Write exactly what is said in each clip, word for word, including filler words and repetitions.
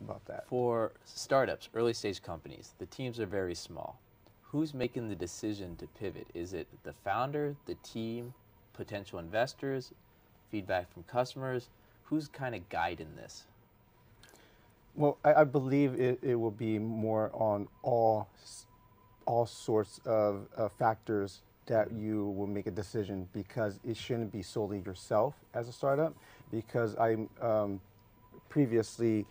about that? For startups, early stage companies, the teams are very small. Who's making the decision to pivot? Is it the founder, the team, potential investors, feedback from customers? Who's kind of guiding this? Well, I, I believe it, it will be more on all all sorts of uh, factors that you will make a decision, because it shouldn't be solely yourself as a startup. Because I'm um, previously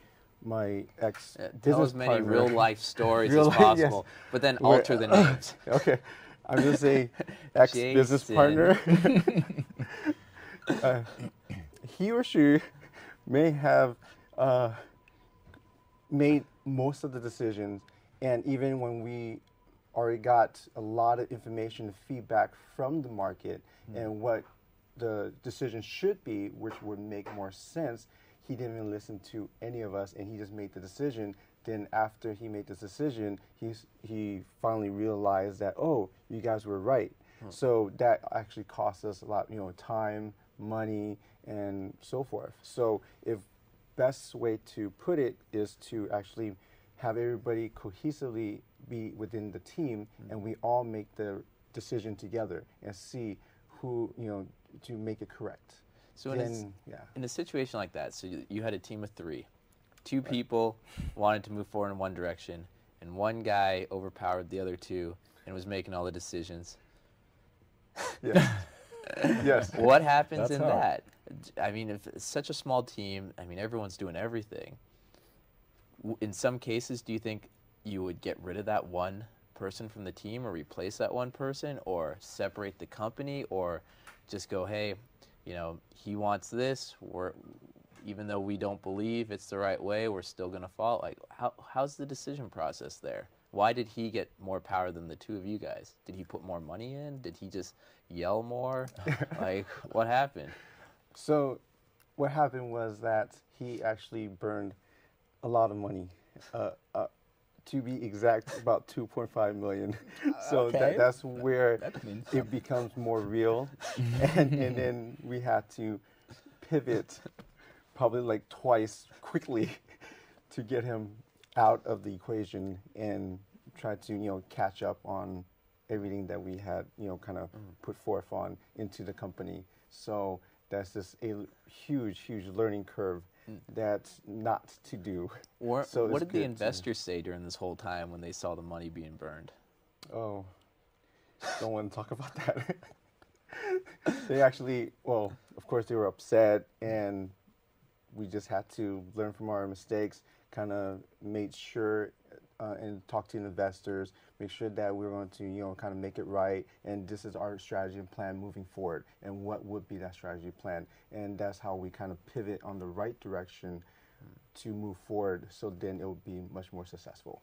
my ex uh, business tell as many partner, real life stories real as possible, yes. But then We're, alter the names. Uh, okay, I'm just saying ex Jason. business partner. uh, he or she may have uh, made most of the decisions, and even when we already got a lot of information and feedback from the market mm-hmm. and what the decision should be, which would make more sense, he didn't even listen to any of us, and he just made the decision. Then after he made this decision, he's, he finally realized that, oh, you guys were right. Mm-hmm. So that actually cost us a lot, you know, time, money, and so forth. So if best way to put it is to actually have everybody cohesively be within the team, mm-hmm. and we all make the decision together and see who, you know, to make it correct. So then, in, a, yeah. in a situation like that, so you, you had a team of three. Two right. people wanted to move forward in one direction, and one guy overpowered the other two and was making all the decisions. Yes. Yes. What happens That's in how. that? I mean, if it's such a small team, I mean, everyone's doing everything. In some cases, do you think you would get rid of that one person from the team, or replace that one person, or separate the company, or just go, hey, you know, he wants this, we're, even though we don't believe it's the right way, we're still going to follow? Like, how, how's the decision process there? Why did he get more power than the two of you guys? Did he put more money in? Did he just yell more? Like, what happened? So what happened was that he actually burned a lot of money, uh, uh, to be exact, about two point five million dollars. So okay. that, that's where that means it something. becomes more real. and, and then we had to pivot probably like twice quickly to get him out of the equation and try to, you know, catch up on everything that we had, you know, kind of mm. put forth on into the company. So that's just a huge, huge learning curve that's not to do. Or, so what did the investors to... say during this whole time when they saw the money being burned? Oh, don't want to talk about that. They actually, well, of course they were upset, and we just had to learn from our mistakes, kind of made sure uh, and talk to investors, make sure that we were going to, you know, kind of make it right, and this is our strategy and plan moving forward, and what would be that strategy plan, and that's how we kind of pivot on the right direction to move forward, so then it will be much more successful.